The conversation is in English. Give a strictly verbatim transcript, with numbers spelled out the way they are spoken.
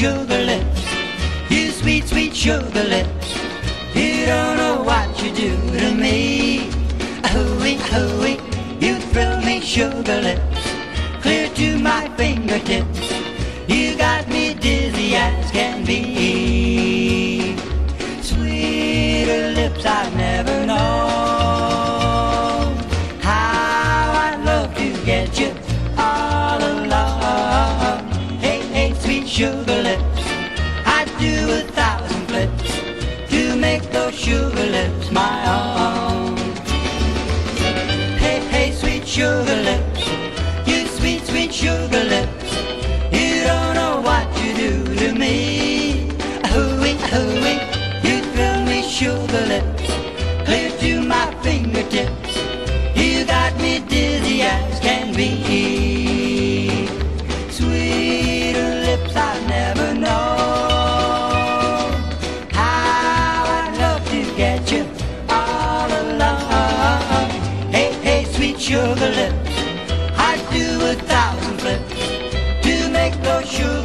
sugar lips, you sweet, sweet sugar lips. You don't know what you do to me. Hooey, hooey, you thrill me, sugar lips, clear to my fingertips. You got me dizzy as can be. Sweeter lips I've never known. How I'd love to get you all alone. Hey, hey, sweet sugar lips, I'd do a thousand flips to make those sugar lips my own. Hey, hey, sweet sugar lips, you sweet, sweet sugar lips. You don't know what you do to me. Hooey, hooey, you thrill me, sugar lips, clear to my fingertips. You got me dizzy as can be. Sweeter lips I've never known. How I'd love to get you all alone. Hey, hey, sweet sugar lips, I'd do a thousand flips. Make no shoes.